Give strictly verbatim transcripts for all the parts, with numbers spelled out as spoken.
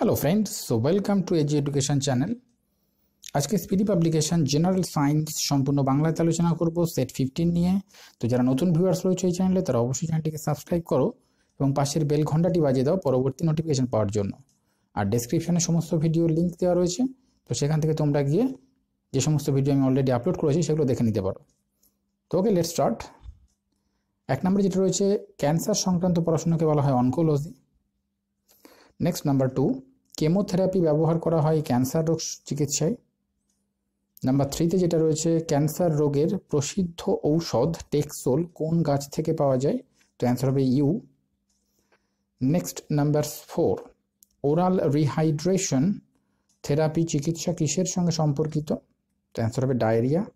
Hello friends, so welcome to AG education channel. आज के speedy publication general science सम्पूर्ण बांगलाते आलोचना करब सेट फिफ्टीन निये। तो जरा नतून भिउयार्स रयेछो चैनले तारा अवश्यई चैनलटिके सबसक्राइब करो एबं पाशेर बेल घंटाटी बाजिये दाओ परवर्ती नोटिफिकेशन पाओयार जोन्नो। आर डेसक्रिपशने समस्त भिडियो लिंक देওয়া রয়েছে, तो সেখান থেকে তোমরা গিয়ে যে সমস্ত ভিডিও আমি অলরেডি আপলোড করেছি সেগুলো দেখে নিতে পারো। তো ওকে, লেটস স্টার্ট। এক নম্বরে যেটা রয়েছে ক্যান্সার সংক্রান্ত পড়াশোনাকে বলা হয় oncology. Next number two chemotherapy व्यवहार करा है कैंसर रोग चिकित्सा। नम्बर थ्री ते जेटा रही है कैंसर रोगेर प्रसिद्ध औषध टेक्सोल कौन गाछ थेके पावा जाए, तो आंसर होबे यू। Next number four oral rehydration therapy चिकित्सा किसेर संगे सम्पर्कित, तो आंसर होबे diarrhoea.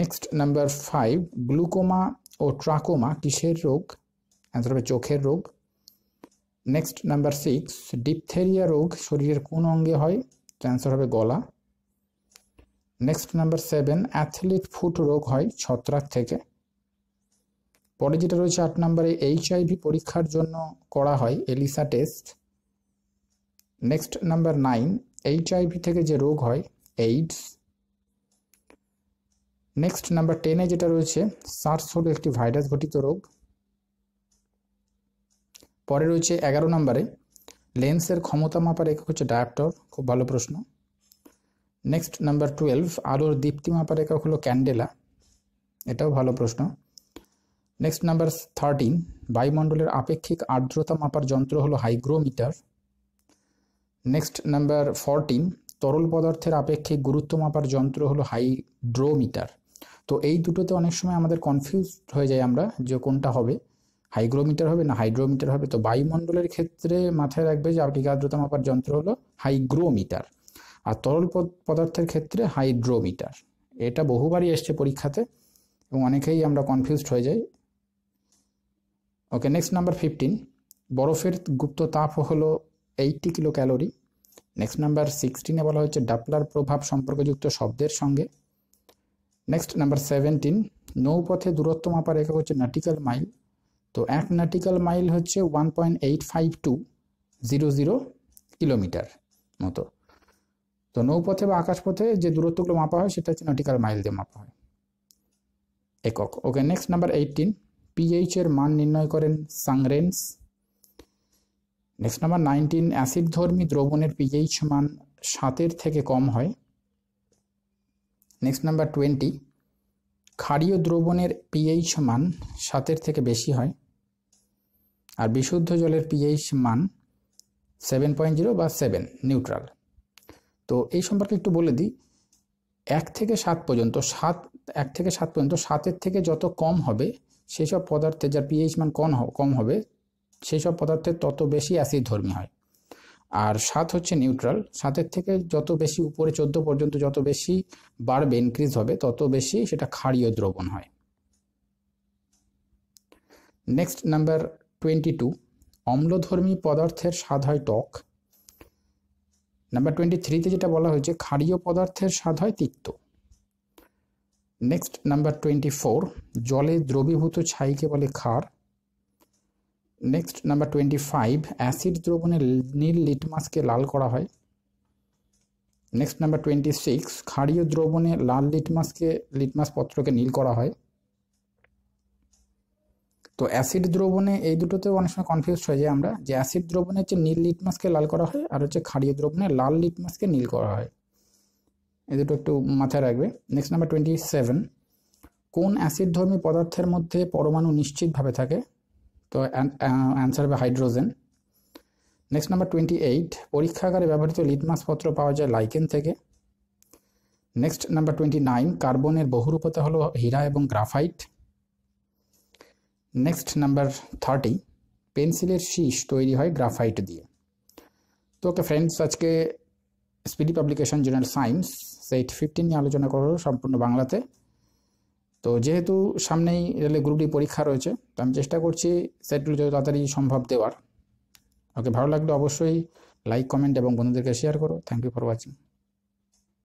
Next number five glaucoma और ट्राकोमा किसेर रोग, आंसर होबे चोखेर रोग। नेक्स्ट नम्बर सिक्स डिप्थेरिया रोग शरीर कोन अंगे है, तो आंसर है गला। Next number seven athlete foot रोग है छत्राक थेके। परे जेटा रही है आठ नम्बरे एच आई भि परीक्षार जोन्नो करा है ELISA test. Next number nine H I V थेके जे रोग है एड्स। नेक्स्ट नम्बर टेने जेटा रही है सार्स हलो एक भाइरस घटित रोग। পরে রয়েছে এগারো নম্বরে লেন্সের ক্ষমতা মাপার একক হচ্ছে ডায়োপ্টার, খুব ভালো প্রশ্ন। নেক্সট নাম্বার টুয়েলভ আলোর দীপ্তি মাপার একক হলো ক্যান্ডেলা, এটাও ভালো প্রশ্ন। নেক্সট নাম্বার থার্টিন বায়ুমণ্ডলের আপেক্ষিক আর্দ্রতা মাপার যন্ত্র হলো হাইগ্রোমিটার। নেক্সট নাম্বার ফোরটিন তরল পদার্থের আপেক্ষিক গুরুত্ব মাপার যন্ত্র হলো হাইড্রোমিটার। তো এই দুটোতে অনেক সময় আমাদের কনফিউজ হয়ে যায় আমরা যে কোনটা হবে, हाइग्रोमिटार होबे ना हाइड्रोमिटार होबे। तो वायुमंडलेर क्षेत्रे माथाय राखबे जे आपके आर्द्रता मापार यंत्र हलो हाइग्रोमिटार और तरल पदार्थेर क्षेत्रे हाइड्रोमिटार। एटा बहुबारई एसेछे परीक्षाते एबं अनेकेई आमरा कनफिउजड हये जाई। ओके, नेक्स्ट नम्बर फिफ्टीन बरफेर गुप्त ताप हलो अस्सी kilo calorie. Next number sixteen बला हयेछे डापलार प्रभाव सम्पर्कयुक्त शब्देर संगे। नेक्स्ट नम्बर सेवेंटीन नौपथे दूरत्व मापार एकक हच्छे नाटिकल माइल, तो एक नाटिकल माइल होच्छे one point eight five two zero zero kilometre मतो। तो नौपथे बा आकाशपथे जो दूरत्वगुलो मापा हय सेटा नाटिकल माइल दिये मापा हय एकक। Okay, next number eighteen pH एर मान निर्णय करें सांग्रेन्स। नेक्स्ट नम्बर नाइनटीन एसिड धर्मी द्रवणेर पीएच मान सातेर थेके कम हय। नेक्स्ट नम्बर ट्वेंटी क्षारीय द्रवणेर पीएच मान सातेर थेके बेशी हय और विशुद्ध जलेर पीएच मान सेवन पॉइंट जिरो बा सेवन न्यूट्रल। तो एई सम्पर्के एकटु बोले दिई, एक थेके सात पर्यन्त सात एक थेके सात पर्यन्त सातेर थेके जत कम हबे सेई सब पदार्थेर जार पीएच मान कम कम हबे सेई सब पदार्थेर तत बेशी एसिड धर्मी हय और सात होच्छे न्यूट्रल। सातेर थेके जत बेशी ऊपर चौदह पर्यन्त जत बेशी बाड़बे इनक्रीज होबे तत बेशी सेटा क्षारीय द्रवण हय। नेक्स्ट नम्बर टोয়েন্টি टू अम्लधर्मी पदार्थेर स्वाद हय टक। नम्बर टोয়েন্টি थ्री ते जेटा बला हयेछे क्षारीय पदार्थेर स्वाद हय तिक्त। नेक्स्ट नम्बर टोয়েন্টি फोर जले द्रवीभूत छाईके बले खार। Next number twenty five acid द्रवणे नील लिटमास के लाल करा है। नेक्स्ट नम्बर टोয়েন্টি सिक्स क्षारीय द्रवणे लाल लिटमास के लिटमास पत्र के नील करा है। तो एसिड द्रवणे ये दुटोते अनेक समय कन्फ्यूज हो जाए जे एसिड द्रवणे जे नील लिटमास के लाल करा है और हच्छे क्षारीय द्रवणे लाल लिटमास के नील करा है, ये दुटो एकटु माथाय राखबे। नेक्स्ट नम्बर टोয়েন্টি सेवन कोन एसिड धर्मी पदार्थेर मध्य परमाणु निश्चितभावे थाके, तो आंसर है hydrogen. Next number twenty eight परीक्षागारे व्यवहृत लिटमास पत्र पावा जाए लाइकेन थेके। नेक्स्ट नम्बर टोয়েন্টি नाइन कार्बनेर बहुरूपता हलो हीरा एबं ग्राफाइट। नेक्स्ट नम्बर थार्टी पेंसिलेर शीश तैरी हय ग्राफाइट दिए। तो ओके फ्रेंड्स, आज के speedy publication general science set fifteen निये आलोचना करलो सम्पूर्ण बांगलाते। তো যেহেতু সামনেই রেলে গ্রুপ ডি পরীক্ষা রয়েছে, তো আমি চেষ্টা করছি সেটগুলো যত তাড়াতাড়ি সম্ভব দেওয়ার। ওকে, ভালো লাগলে অবশ্যই লাইক কমেন্ট এবং বন্ধুদেরকে শেয়ার করো। Thank you for watching.